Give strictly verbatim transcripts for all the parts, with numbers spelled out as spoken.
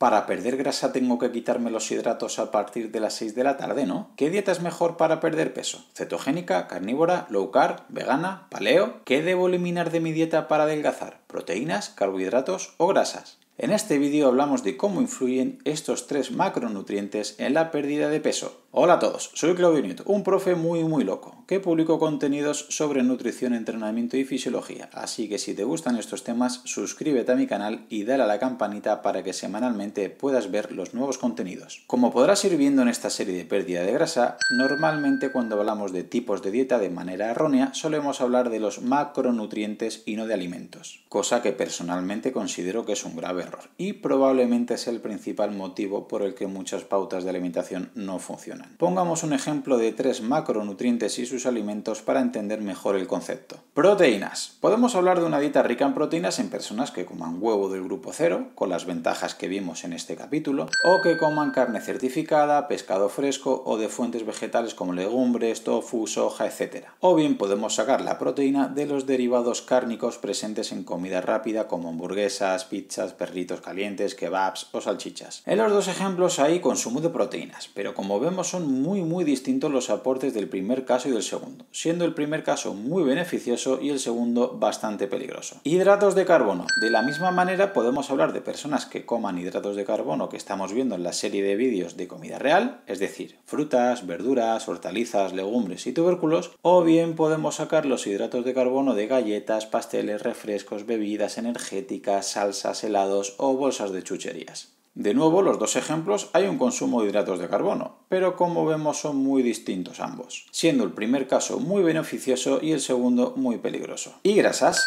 para perder grasa tengo que quitarme los hidratos a partir de las seis de la tarde, ¿no? ¿Qué dieta es mejor para perder peso? ¿Cetogénica, carnívora, low carb, vegana, paleo? ¿Qué debo eliminar de mi dieta para adelgazar? ¿Proteínas, carbohidratos o grasas? En este vídeo hablamos de cómo influyen estos tres macronutrientes en la pérdida de peso. Hola a todos, soy Claudio Nieto, un profe muy muy loco, que publico contenidos sobre nutrición, entrenamiento y fisiología. Así que si te gustan estos temas, suscríbete a mi canal y dale a la campanita para que semanalmente puedas ver los nuevos contenidos. Como podrás ir viendo en esta serie de pérdida de grasa, normalmente cuando hablamos de tipos de dieta de manera errónea, solemos hablar de los macronutrientes y no de alimentos, cosa que personalmente considero que es un grave error. Y probablemente es el principal motivo por el que muchas pautas de alimentación no funcionan. Pongamos un ejemplo de tres macronutrientes y sus alimentos para entender mejor el concepto. Proteínas. Podemos hablar de una dieta rica en proteínas en personas que coman huevo del grupo cero, con las ventajas que vimos en este capítulo, o que coman carne certificada, pescado fresco o de fuentes vegetales como legumbres, tofu, soja, etcétera. O bien podemos sacar la proteína de los derivados cárnicos presentes en comida rápida como hamburguesas, pizzas, perritos calientes, kebabs o salchichas. En los dos ejemplos hay consumo de proteínas, pero como vemos son muy muy distintos los aportes del primer caso y del segundo, siendo el primer caso muy beneficioso y el segundo bastante peligroso. Hidratos de carbono. De la misma manera podemos hablar de personas que coman hidratos de carbono que estamos viendo en la serie de vídeos de comida real, es decir, frutas, verduras, hortalizas, legumbres y tubérculos, o bien podemos sacar los hidratos de carbono de galletas, pasteles, refrescos, bebidas energéticas, salsas, helados o bolsas de chucherías. De nuevo, los dos ejemplos hay un consumo de hidratos de carbono, pero como vemos son muy distintos ambos, siendo el primer caso muy beneficioso y el segundo muy peligroso. Y grasas.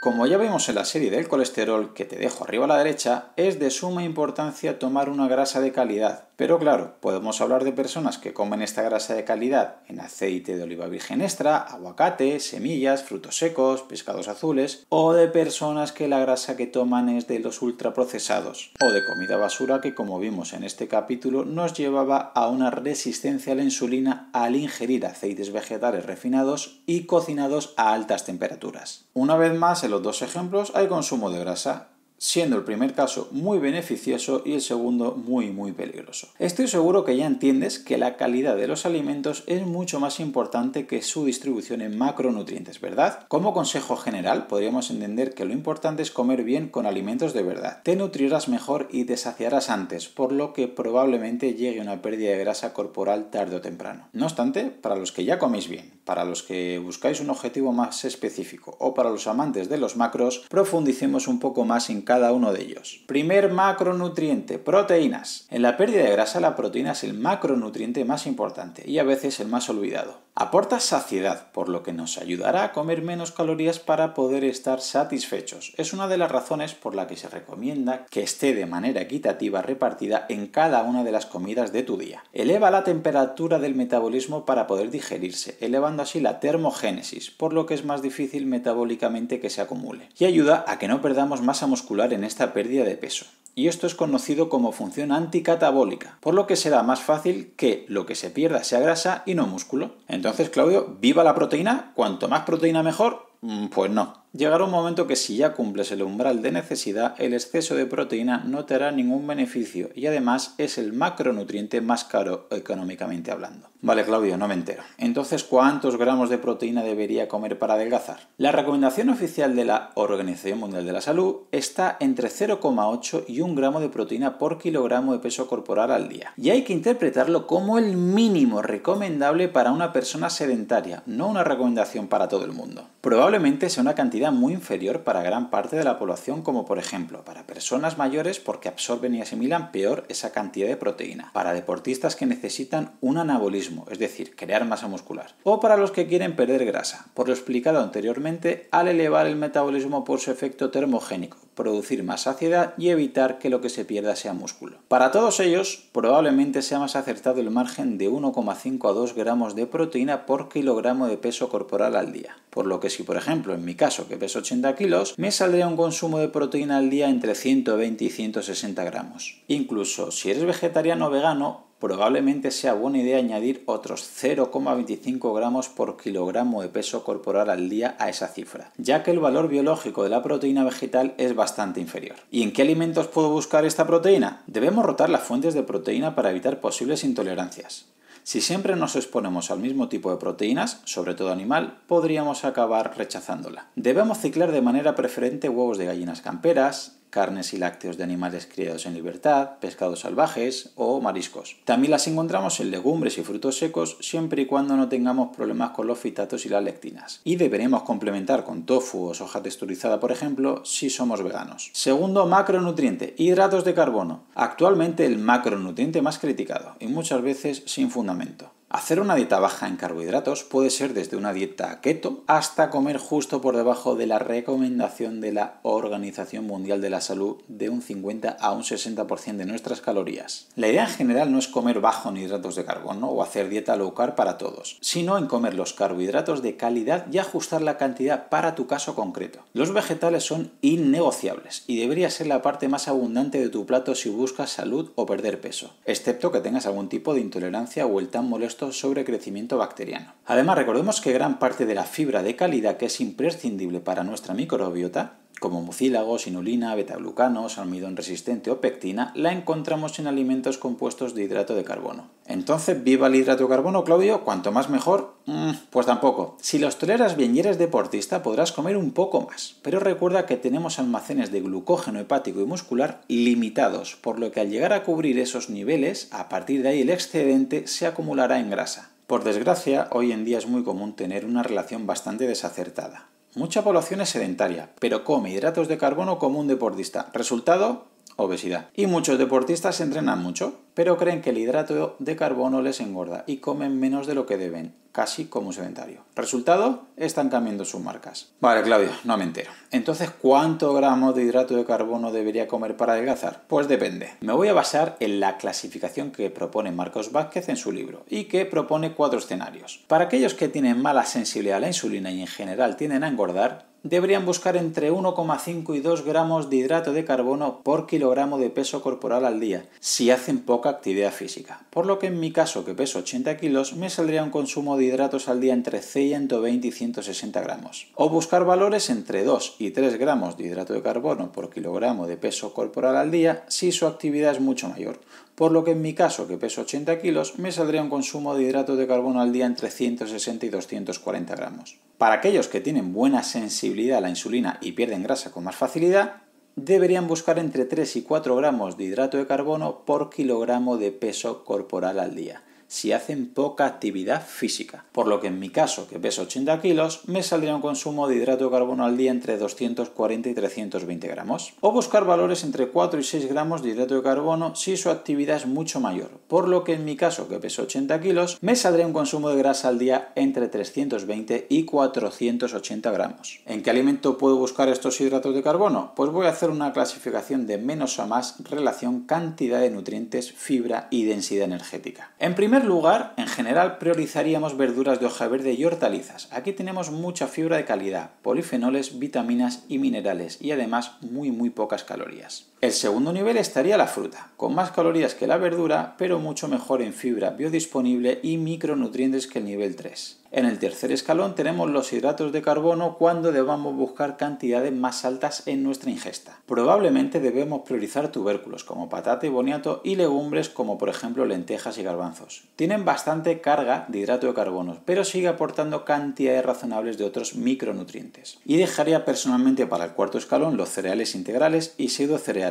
Como ya vimos en la serie del colesterol, que te dejo arriba a la derecha, es de suma importancia tomar una grasa de calidad. Pero claro, podemos hablar de personas que comen esta grasa de calidad en aceite de oliva virgen extra, aguacate, semillas, frutos secos, pescados azules, o de personas que la grasa que toman es de los ultraprocesados, o de comida basura que, como vimos en este capítulo, nos llevaba a una resistencia a la insulina al ingerir aceites vegetales refinados y cocinados a altas temperaturas. Una vez más, en los dos ejemplos hay consumo de grasa, siendo el primer caso muy beneficioso y el segundo muy muy peligroso. Estoy seguro que ya entiendes que la calidad de los alimentos es mucho más importante que su distribución en macronutrientes, ¿verdad? Como consejo general podríamos entender que lo importante es comer bien con alimentos de verdad. Te nutrirás mejor y te saciarás antes, por lo que probablemente llegue una pérdida de grasa corporal tarde o temprano. No obstante, para los que ya coméis bien, para los que buscáis un objetivo más específico o para los amantes de los macros, profundicemos un poco más en cada uno de ellos. Primer macronutriente, proteínas. En la pérdida de grasa, la proteína es el macronutriente más importante y a veces el más olvidado. Aporta saciedad, por lo que nos ayudará a comer menos calorías para poder estar satisfechos. Es una de las razones por la que se recomienda que esté de manera equitativa repartida en cada una de las comidas de tu día. Eleva la temperatura del metabolismo para poder digerirse, elevando así la termogénesis, por lo que es más difícil metabólicamente que se acumule. Y ayuda a que no perdamos masa muscular en esta pérdida de peso. Y esto es conocido como función anticatabólica, por lo que será más fácil que lo que se pierda sea grasa y no músculo. Entonces, Claudio, ¿viva la proteína? ¿Cuanto más proteína mejor? Pues no. Llegará un momento que si ya cumples el umbral de necesidad, el exceso de proteína no te hará ningún beneficio y además es el macronutriente más caro económicamente hablando. Vale, Claudio, no me entero. Entonces, ¿cuántos gramos de proteína debería comer para adelgazar? La recomendación oficial de la Organización Mundial de la Salud está entre cero coma ocho y un gramo de proteína por kilogramo de peso corporal al día. Y hay que interpretarlo como el mínimo recomendable para una persona sedentaria, no una recomendación para todo el mundo. Probablemente sea una cantidad muy inferior para gran parte de la población, como por ejemplo para personas mayores porque absorben y asimilan peor esa cantidad de proteína, para deportistas que necesitan un anabolismo, es decir, crear masa muscular, o para los que quieren perder grasa, por lo explicado anteriormente, al elevar el metabolismo por su efecto termogénico, producir más saciedad y evitar que lo que se pierda sea músculo. Para todos ellos, probablemente sea más acertado el margen de uno coma cinco a dos gramos de proteína por kilogramo de peso corporal al día, por lo que si por ejemplo en mi caso que peso ochenta kilos, me saldría un consumo de proteína al día entre ciento veinte y ciento sesenta gramos. Incluso si eres vegetariano o vegano, probablemente sea buena idea añadir otros cero coma veinticinco gramos por kilogramo de peso corporal al día a esa cifra, ya que el valor biológico de la proteína vegetal es bastante inferior. ¿Y en qué alimentos puedo buscar esta proteína? Debemos rotar las fuentes de proteína para evitar posibles intolerancias. Si siempre nos exponemos al mismo tipo de proteínas, sobre todo animal, podríamos acabar rechazándola. Debemos ciclar de manera preferente huevos de gallinas camperas, carnes y lácteos de animales criados en libertad, pescados salvajes o mariscos. También las encontramos en legumbres y frutos secos siempre y cuando no tengamos problemas con los fitatos y las lectinas. Y deberemos complementar con tofu o soja texturizada, por ejemplo, si somos veganos. Segundo macronutriente, hidratos de carbono. Actualmente el macronutriente más criticado y muchas veces sin fundamento. Hacer una dieta baja en carbohidratos puede ser desde una dieta keto hasta comer justo por debajo de la recomendación de la Organización Mundial de la Salud de un cincuenta a un sesenta por ciento de nuestras calorías. La idea en general no es comer bajo en hidratos de carbono o hacer dieta low carb para todos, sino en comer los carbohidratos de calidad y ajustar la cantidad para tu caso concreto. Los vegetales son innegociables y debería ser la parte más abundante de tu plato si buscas salud o perder peso, excepto que tengas algún tipo de intolerancia o el tan molesto sobre crecimiento bacteriano. Además, recordemos que gran parte de la fibra de calidad que es imprescindible para nuestra microbiota, como mucílagos, inulina, betaglucanos, almidón resistente o pectina, la encontramos en alimentos compuestos de hidrato de carbono. Entonces, ¿viva el hidrato de carbono, Claudio? ¿Cuanto más mejor? Mm, pues tampoco. Si los toleras bien y eres deportista, podrás comer un poco más. Pero recuerda que tenemos almacenes de glucógeno hepático y muscular limitados, por lo que al llegar a cubrir esos niveles, a partir de ahí el excedente se acumulará en grasa. Por desgracia, hoy en día es muy común tener una relación bastante desacertada. Mucha población es sedentaria, pero come hidratos de carbono como un deportista. Resultado, obesidad. Y muchos deportistas entrenan mucho, pero creen que el hidrato de carbono les engorda y comen menos de lo que deben, casi como un sedentario. Resultado, están cambiando sus marcas. Vale, Claudio, no me entero. Entonces, ¿cuánto gramos de hidrato de carbono debería comer para adelgazar? Pues depende. Me voy a basar en la clasificación que propone Marcos Vázquez en su libro y que propone cuatro escenarios. Para aquellos que tienen mala sensibilidad a la insulina y en general tienden a engordar, deberían buscar entre uno coma cinco y dos gramos de hidrato de carbono por kilogramo de peso corporal al día, si hacen poca actividad física. Por lo que en mi caso, que peso ochenta kilos, me saldría un consumo de hidratos al día entre ciento veinte y ciento sesenta gramos. O buscar valores entre dos y tres gramos de hidrato de carbono por kilogramo de peso corporal al día si su actividad es mucho mayor. Por lo que en mi caso, que peso ochenta kilos, me saldría un consumo de hidrato de carbono al día entre ciento sesenta y doscientos cuarenta gramos. Para aquellos que tienen buena sensibilidad a la insulina y pierden grasa con más facilidad, deberían buscar entre tres y cuatro gramos de hidrato de carbono por kilogramo de peso corporal al día, si hacen poca actividad física. Por lo que en mi caso, que peso ochenta kilos, me saldría un consumo de hidrato de carbono al día entre doscientos cuarenta y trescientos veinte gramos. O buscar valores entre cuatro y seis gramos de hidrato de carbono si su actividad es mucho mayor. Por lo que en mi caso, que peso ochenta kilos, me saldría un consumo de grasa al día entre trescientos veinte y cuatrocientos ochenta gramos. ¿En qué alimento puedo buscar estos hidratos de carbono? Pues voy a hacer una clasificación de menos a más relación cantidad de nutrientes, fibra y densidad energética. En primer En primer lugar, en general priorizaríamos verduras de hoja verde y hortalizas. Aquí tenemos mucha fibra de calidad, polifenoles, vitaminas y minerales y además muy muy pocas calorías. El segundo nivel estaría la fruta, con más calorías que la verdura, pero mucho mejor en fibra biodisponible y micronutrientes que el nivel tres. En el tercer escalón tenemos los hidratos de carbono cuando debamos buscar cantidades más altas en nuestra ingesta. Probablemente debemos priorizar tubérculos como patata y boniato y legumbres como por ejemplo lentejas y garbanzos. Tienen bastante carga de hidrato de carbono, pero sigue aportando cantidades razonables de otros micronutrientes. Y dejaría personalmente para el cuarto escalón los cereales integrales y pseudocereales.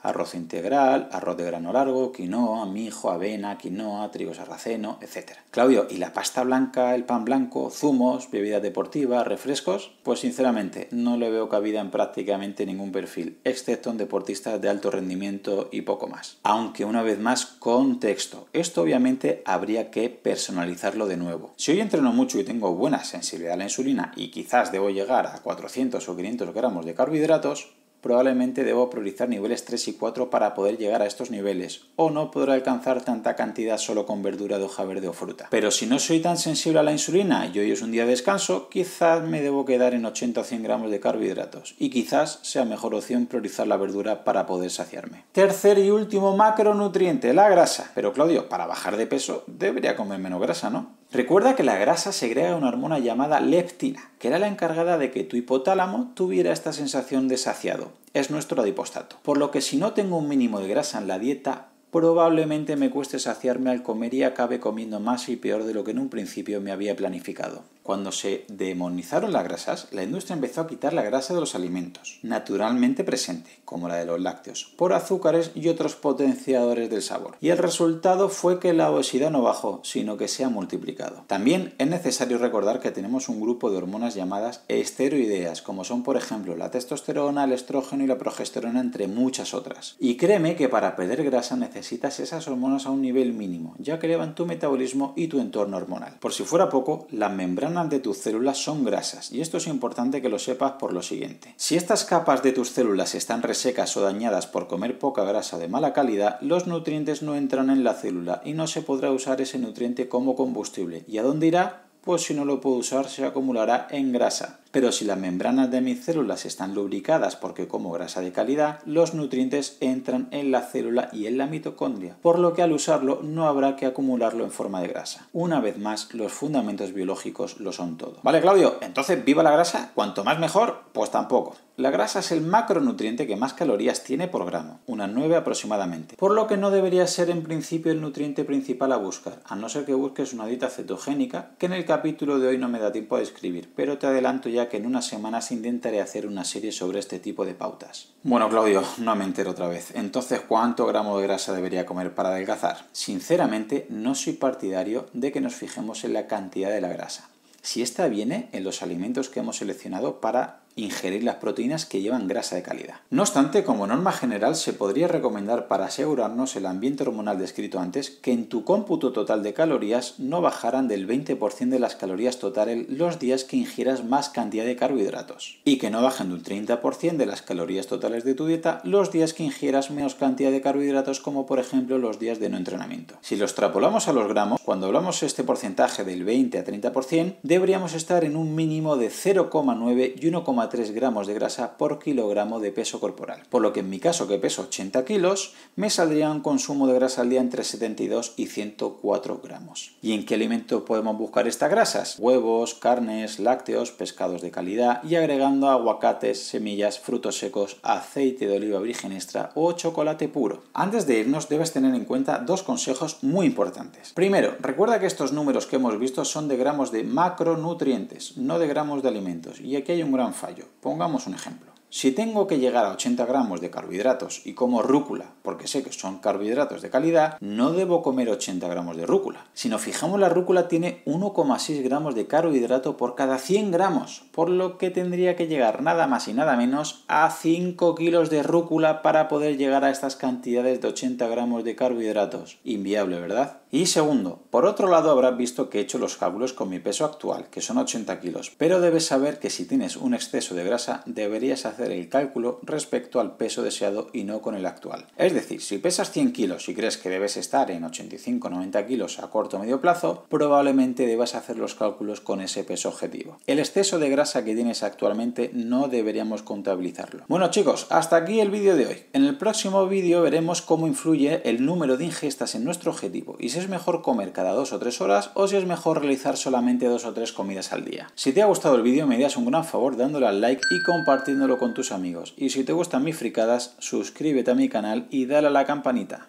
Arroz integral, arroz de grano largo, quinoa, mijo, avena, quinoa, trigo sarraceno, etcétera. Claudio, ¿y la pasta blanca, el pan blanco, zumos, bebidas deportivas, refrescos? Pues sinceramente no le veo cabida en prácticamente ningún perfil, excepto en deportistas de alto rendimiento y poco más. Aunque una vez más, contexto. Esto obviamente habría que personalizarlo de nuevo. Si hoy entreno mucho y tengo buena sensibilidad a la insulina y quizás debo llegar a cuatrocientos o quinientos gramos de carbohidratos, probablemente debo priorizar niveles tres y cuatro para poder llegar a estos niveles, o no podré alcanzar tanta cantidad solo con verdura de hoja verde o fruta. Pero si no soy tan sensible a la insulina y hoy es un día de descanso, quizás me debo quedar en ochenta o cien gramos de carbohidratos, y quizás sea mejor opción priorizar la verdura para poder saciarme. Tercer y último macronutriente, la grasa. Pero Claudio, para bajar de peso debería comer menos grasa, ¿no? Recuerda que la grasa segrega una hormona llamada leptina, que era la encargada de que tu hipotálamo tuviera esta sensación de saciado. Es nuestro adipostato. Por lo que si no tengo un mínimo de grasa en la dieta, probablemente me cueste saciarme al comer y acabe comiendo más y peor de lo que en un principio me había planificado. Cuando se demonizaron las grasas, la industria empezó a quitar la grasa de los alimentos, naturalmente presente, como la de los lácteos, por azúcares y otros potenciadores del sabor. Y el resultado fue que la obesidad no bajó, sino que se ha multiplicado. También es necesario recordar que tenemos un grupo de hormonas llamadas esteroideas, como son por ejemplo la testosterona, el estrógeno y la progesterona, entre muchas otras. Y créeme que para perder grasa necesitas esas hormonas a un nivel mínimo, ya que elevan tu metabolismo y tu entorno hormonal. Por si fuera poco, las membranas de tus células son grasas, y esto es importante que lo sepas por lo siguiente. Si estas capas de tus células están resecas o dañadas por comer poca grasa de mala calidad, los nutrientes no entran en la célula y no se podrá usar ese nutriente como combustible. ¿Y a dónde irá? Pues si no lo puedo usar, se acumulará en grasa. Pero si las membranas de mis células están lubricadas porque como grasa de calidad, los nutrientes entran en la célula y en la mitocondria, por lo que al usarlo no habrá que acumularlo en forma de grasa. Una vez más, los fundamentos biológicos lo son todo. Vale, Claudio, entonces ¿viva la grasa? ¿Cuanto más mejor? Pues tampoco. La grasa es el macronutriente que más calorías tiene por gramo, unas nueve aproximadamente, por lo que no debería ser en principio el nutriente principal a buscar, a no ser que busques una dieta cetogénica, que en el capítulo de hoy no me da tiempo a describir, pero te adelanto ya que en unas semanas intentaré hacer una serie sobre este tipo de pautas. Bueno, Claudio, no me entero otra vez. Entonces, ¿cuánto gramo de grasa debería comer para adelgazar? Sinceramente, no soy partidario de que nos fijemos en la cantidad de la grasa. Si esta viene en los alimentos que hemos seleccionado para ingerir las proteínas que llevan grasa de calidad. No obstante, como norma general se podría recomendar para asegurarnos el ambiente hormonal descrito antes que en tu cómputo total de calorías no bajaran del veinte por ciento de las calorías totales los días que ingieras más cantidad de carbohidratos y que no bajen de un treinta por ciento de las calorías totales de tu dieta los días que ingieras menos cantidad de carbohidratos, como por ejemplo los días de no entrenamiento. Si lo extrapolamos a los gramos, cuando hablamos este porcentaje del veinte a treinta por ciento, deberíamos estar en un mínimo de cero coma nueve y uno coma tres gramos de grasa por kilogramo de peso corporal, por lo que en mi caso, que peso ochenta kilos, me saldría un consumo de grasa al día entre setenta y dos y ciento cuatro gramos. ¿Y en qué alimento podemos buscar estas grasas? Huevos, carnes, lácteos, pescados de calidad y agregando aguacates, semillas, frutos secos, aceite de oliva virgen extra o chocolate puro. Antes de irnos debes tener en cuenta dos consejos muy importantes. Primero, recuerda que estos números que hemos visto son de gramos de macronutrientes, no de gramos de alimentos, y aquí hay un gran fallo. Pongamos un ejemplo. Si tengo que llegar a ochenta gramos de carbohidratos y como rúcula, porque sé que son carbohidratos de calidad, no debo comer ochenta gramos de rúcula. Si nos fijamos, la rúcula tiene uno coma seis gramos de carbohidrato por cada cien gramos, por lo que tendría que llegar nada más y nada menos a cinco kilos de rúcula para poder llegar a estas cantidades de ochenta gramos de carbohidratos. Inviable, ¿verdad? Y segundo, por otro lado habrás visto que he hecho los cálculos con mi peso actual, que son ochenta kilos, pero debes saber que si tienes un exceso de grasa deberías hacer el cálculo respecto al peso deseado y no con el actual. Es decir, si pesas cien kilos y crees que debes estar en ochenta y cinco a noventa kilos a corto o medio plazo, probablemente debas hacer los cálculos con ese peso objetivo. El exceso de grasa que tienes actualmente no deberíamos contabilizarlo. Bueno chicos, hasta aquí el vídeo de hoy. En el próximo vídeo veremos cómo influye el número de ingestas en nuestro objetivo y si es mejor comer cada dos o tres horas o si es mejor realizar solamente dos o tres comidas al día. Si te ha gustado el vídeo me harías un gran favor dándole al like y compartiéndolo con tus amigos. Y si te gustan mis fricadas, suscríbete a mi canal y dale a la campanita.